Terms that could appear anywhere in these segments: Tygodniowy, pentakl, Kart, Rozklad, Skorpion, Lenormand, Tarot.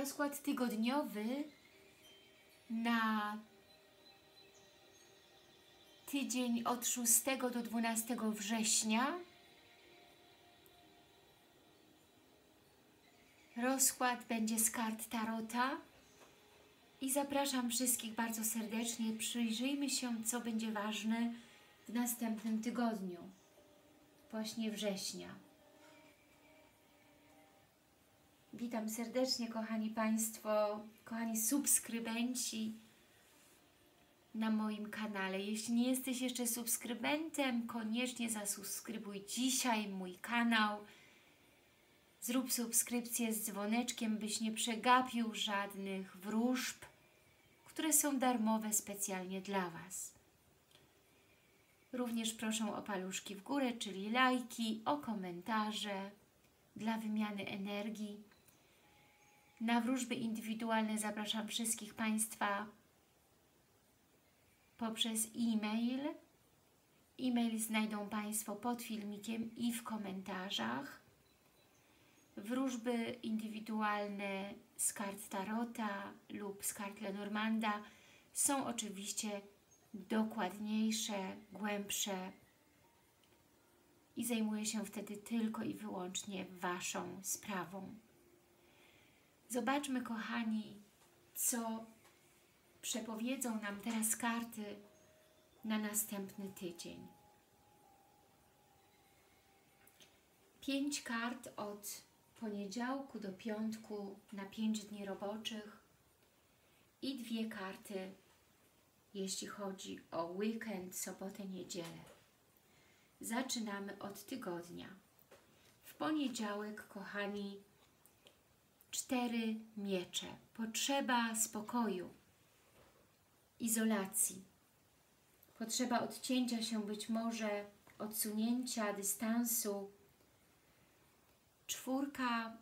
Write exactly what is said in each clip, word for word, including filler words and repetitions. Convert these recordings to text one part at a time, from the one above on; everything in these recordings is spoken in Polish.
Rozkład tygodniowy na tydzień od szóstego do dwunastego września. Rozkład będzie z kart Tarota. I zapraszam wszystkich bardzo serdecznie. Przyjrzyjmy się, co będzie ważne w następnym tygodniu, właśnie września. Witam serdecznie, kochani Państwo, kochani subskrybenci na moim kanale. Jeśli nie jesteś jeszcze subskrybentem, koniecznie zasubskrybuj dzisiaj mój kanał. Zrób subskrypcję z dzwoneczkiem, byś nie przegapił żadnych wróżb, które są darmowe specjalnie dla Was. Również proszę o paluszki w górę, czyli lajki, o komentarze dla wymiany energii. Na wróżby indywidualne zapraszam wszystkich Państwa poprzez e-mail. E-mail znajdą Państwo pod filmikiem i w komentarzach. Wróżby indywidualne z kart Tarota lub z kart Lenormanda są oczywiście dokładniejsze, głębsze i zajmuje się wtedy tylko i wyłącznie Waszą sprawą. Zobaczmy, kochani, co przepowiedzą nam teraz karty na następny tydzień. Pięć kart od poniedziałku do piątku na pięć dni roboczych i dwie karty, jeśli chodzi o weekend, sobotę, niedzielę. Zaczynamy od tygodnia. W poniedziałek, kochani, cztery miecze. Potrzeba spokoju, izolacji. Potrzeba odcięcia się, być może odsunięcia, dystansu. Czwórka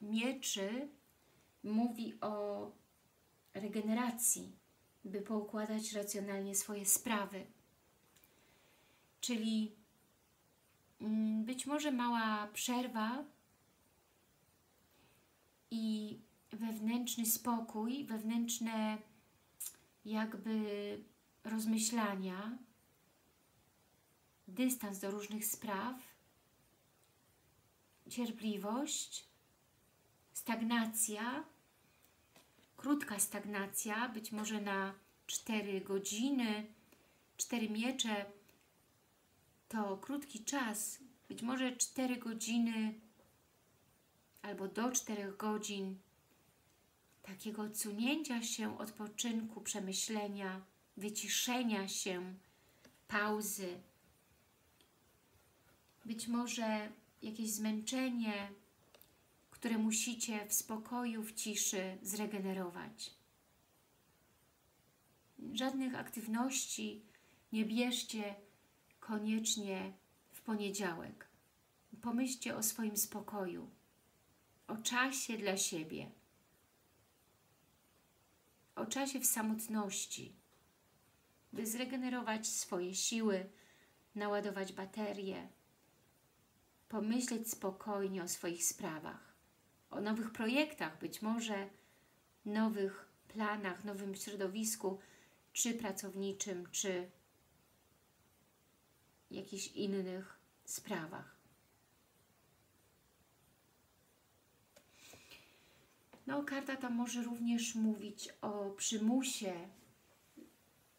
mieczy mówi o regeneracji, by poukładać racjonalnie swoje sprawy. Czyli być może mała przerwa i wewnętrzny spokój, wewnętrzne jakby rozmyślania, dystans do różnych spraw, cierpliwość, stagnacja, krótka stagnacja, być może na cztery godziny, cztery miecze to krótki czas, być może cztery godziny albo do czterech godzin takiego odsunięcia się, odpoczynku, przemyślenia, wyciszenia się, pauzy. Być może jakieś zmęczenie, które musicie w spokoju, w ciszy zregenerować. Żadnych aktywności nie bierzcie koniecznie w poniedziałek. Pomyślcie o swoim spokoju, o czasie dla siebie, o czasie w samotności, by zregenerować swoje siły, naładować baterie, pomyśleć spokojnie o swoich sprawach, o nowych projektach, być może nowych planach, nowym środowisku, czy pracowniczym, czy jakichś innych sprawach. No, karta ta może również mówić o przymusie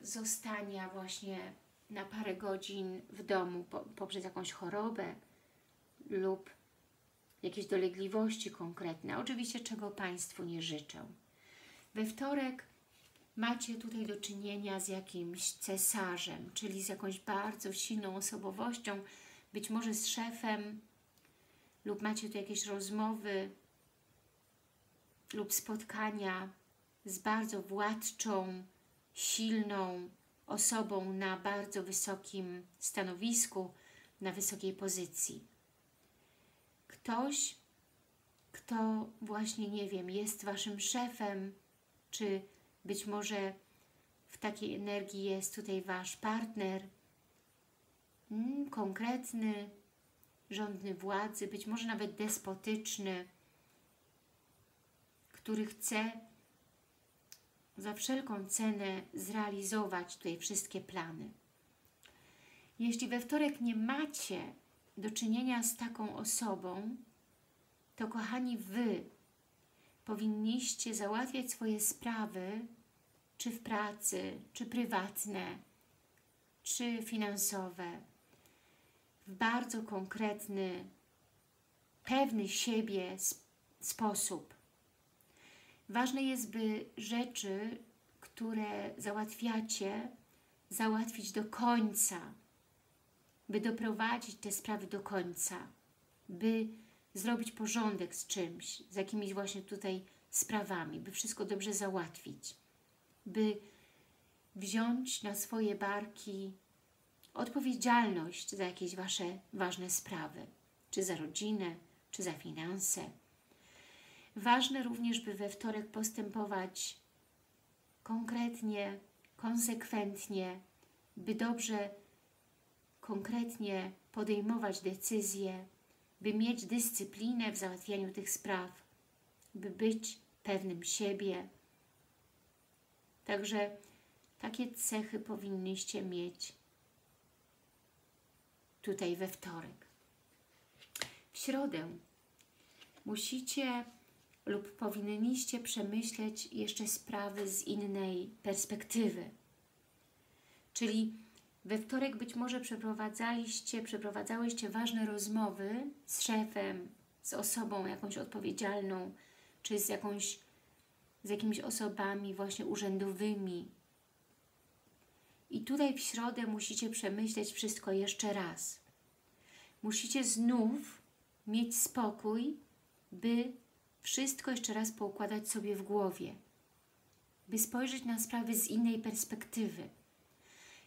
zostania właśnie na parę godzin w domu poprzez jakąś chorobę, lub jakieś dolegliwości konkretne, oczywiście czego Państwu nie życzę. We wtorek macie tutaj do czynienia z jakimś cesarzem, czyli z jakąś bardzo silną osobowością, być może z szefem, lub macie tu jakieś rozmowy lub spotkania z bardzo władczą, silną osobą na bardzo wysokim stanowisku, na wysokiej pozycji. Ktoś, kto właśnie, nie wiem, jest Waszym szefem, czy być może w takiej energii jest tutaj Wasz partner, mm, konkretny, żądny władzy, być może nawet despotyczny, który chce za wszelką cenę zrealizować tutaj wszystkie plany. Jeśli we wtorek nie macie do czynienia z taką osobą, to kochani, Wy powinniście załatwiać swoje sprawy, czy w pracy, czy prywatne, czy finansowe, w bardzo konkretny, pewny siebie sposób. Ważne jest, by rzeczy, które załatwiacie, załatwić do końca, by doprowadzić te sprawy do końca, by zrobić porządek z czymś, z jakimiś właśnie tutaj sprawami, by wszystko dobrze załatwić, by wziąć na swoje barki odpowiedzialność za jakieś Wasze ważne sprawy, czy za rodzinę, czy za finanse. Ważne również, by we wtorek postępować konkretnie, konsekwentnie, by dobrze, konkretnie podejmować decyzje, by mieć dyscyplinę w załatwianiu tych spraw, by być pewnym siebie. Także takie cechy powinniście mieć tutaj we wtorek. W środę musicie lub powinniście przemyśleć jeszcze sprawy z innej perspektywy. Czyli we wtorek być może przeprowadzaliście, przeprowadzałyście ważne rozmowy z szefem, z osobą jakąś odpowiedzialną, czy z jakąś, z jakimiś osobami właśnie urzędowymi. I tutaj w środę musicie przemyśleć wszystko jeszcze raz. Musicie znów mieć spokój, by wszystko jeszcze raz poukładać sobie w głowie, by spojrzeć na sprawy z innej perspektywy.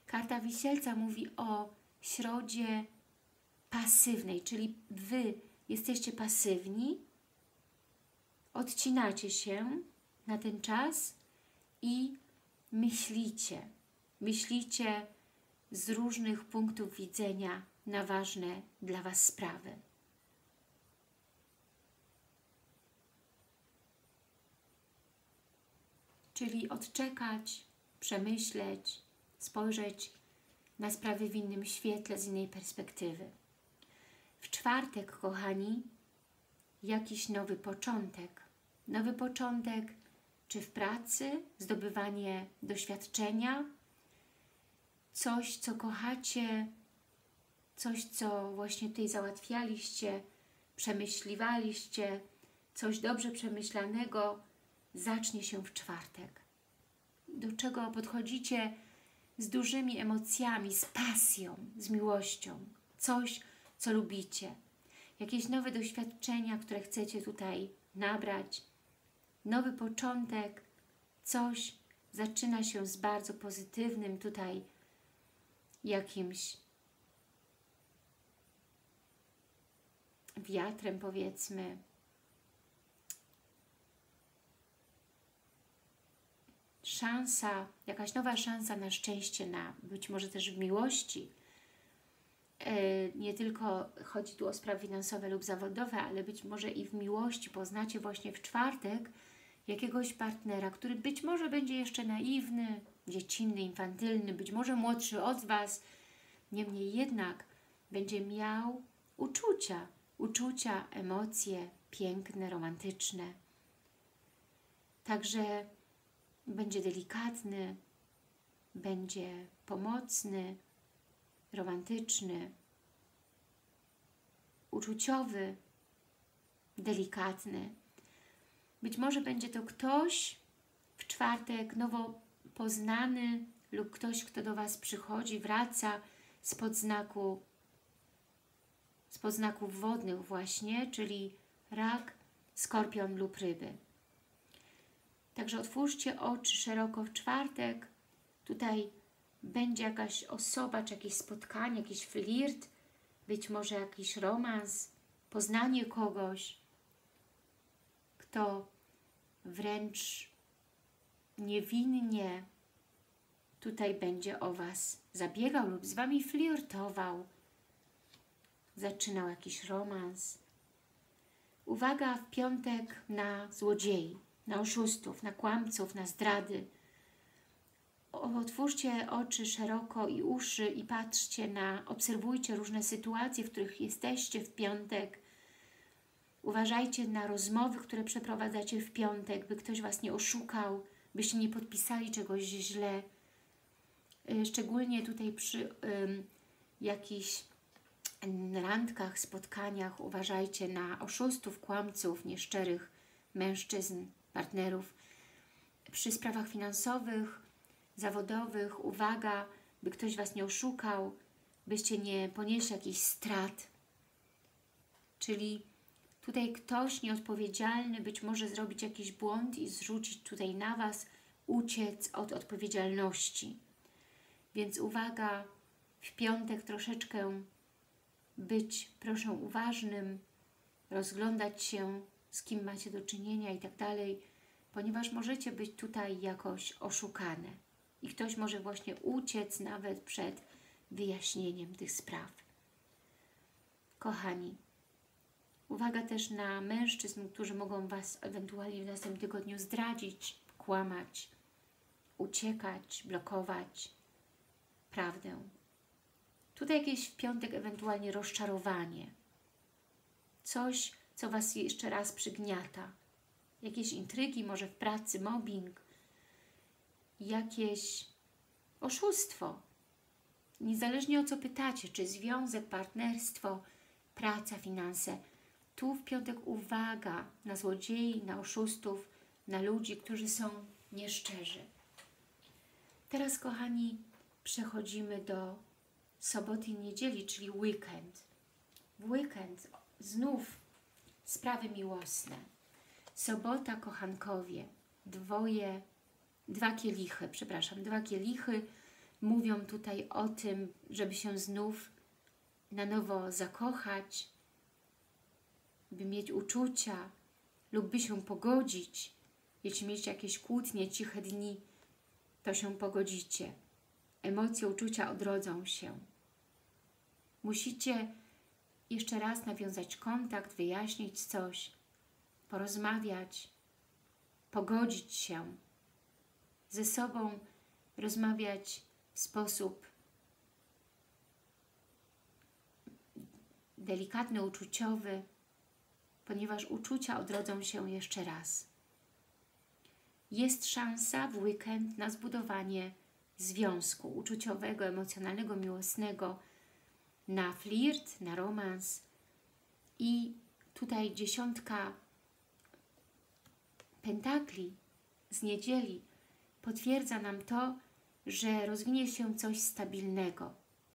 Karta Wisielca mówi o środzie pasywnej, czyli Wy jesteście pasywni, odcinacie się na ten czas i myślicie. Myślicie z różnych punktów widzenia na ważne dla Was sprawy. Czyli odczekać, przemyśleć, spojrzeć na sprawy w innym świetle, z innej perspektywy. W czwartek, kochani, jakiś nowy początek. Nowy początek czy w pracy, zdobywanie doświadczenia, coś, co kochacie, coś, co właśnie tutaj załatwialiście, przemyśliwaliście, coś dobrze przemyślanego zacznie się w czwartek. Do czego podchodzicie z dużymi emocjami, z pasją, z miłością. Coś, co lubicie. Jakieś nowe doświadczenia, które chcecie tutaj nabrać. Nowy początek. Coś zaczyna się z bardzo pozytywnym tutaj jakimś wiatrem, powiedzmy. Szansa, jakaś nowa szansa na szczęście, na być może też w miłości. Nie tylko chodzi tu o sprawy finansowe lub zawodowe, ale być może i w miłości poznacie właśnie w czwartek jakiegoś partnera, który być może będzie jeszcze naiwny, dziecinny, infantylny, być może młodszy od Was. Niemniej jednak będzie miał uczucia, uczucia, emocje piękne, romantyczne. Także będzie delikatny, będzie pomocny, romantyczny, uczuciowy, delikatny. Być może będzie to ktoś w czwartek nowo poznany lub ktoś, kto do Was przychodzi, wraca spod znaku, spod znaków wodnych właśnie, czyli rak, skorpion lub ryby. Także otwórzcie oczy szeroko w czwartek. Tutaj będzie jakaś osoba, czy jakieś spotkanie, jakiś flirt, być może jakiś romans, poznanie kogoś, kto wręcz niewinnie tutaj będzie o Was zabiegał lub z Wami flirtował. Zaczynał jakiś romans. Uwaga w piątek na złodziei, na oszustów, na kłamców, na zdrady. Otwórzcie oczy szeroko i uszy i patrzcie na, obserwujcie różne sytuacje, w których jesteście w piątek. Uważajcie na rozmowy, które przeprowadzacie w piątek, by ktoś Was nie oszukał, byście nie podpisali czegoś źle. Szczególnie tutaj przy y, jakichś randkach, spotkaniach uważajcie na oszustów, kłamców, nieszczerych mężczyzn, partnerów. Przy sprawach finansowych, zawodowych, uwaga, by ktoś Was nie oszukał, byście nie ponieśli jakichś strat. Czyli tutaj ktoś nieodpowiedzialny być może zrobić jakiś błąd i zrzucić tutaj na Was, uciec od odpowiedzialności. Więc uwaga, w piątek troszeczkę być, proszę, uważnym, rozglądać się, z kim macie do czynienia i tak dalej, ponieważ możecie być tutaj jakoś oszukane i ktoś może właśnie uciec nawet przed wyjaśnieniem tych spraw. Kochani, uwaga też na mężczyzn, którzy mogą Was ewentualnie w następnym tygodniu zdradzić, kłamać, uciekać, blokować prawdę. Tutaj jakieś w piątek ewentualnie rozczarowanie. Coś, co Was jeszcze raz przygniata. Jakieś intrygi, może w pracy, mobbing. Jakieś oszustwo. Niezależnie o co pytacie, czy związek, partnerstwo, praca, finanse. Tu w piątek uwaga na złodziei, na oszustów, na ludzi, którzy są nieszczerzy. Teraz, kochani, przechodzimy do soboty i niedzieli, czyli weekend. W weekend znów sprawy miłosne. Sobota, kochankowie, dwoje, dwa kielichy, przepraszam, dwa kielichy mówią tutaj o tym, żeby się znów na nowo zakochać, by mieć uczucia lub by się pogodzić. Jeśli mieliście jakieś kłótnie, ciche dni, to się pogodzicie. Emocje, uczucia odrodzą się. Musicie jeszcze raz nawiązać kontakt, wyjaśnić coś, porozmawiać, pogodzić się, ze sobą rozmawiać w sposób delikatny, uczuciowy, ponieważ uczucia odrodzą się jeszcze raz. Jest szansa w weekend na zbudowanie związku uczuciowego, emocjonalnego, miłosnego, na flirt, na romans i tutaj dziesiątka pentakli z niedzieli potwierdza nam to, że rozwinie się coś stabilnego,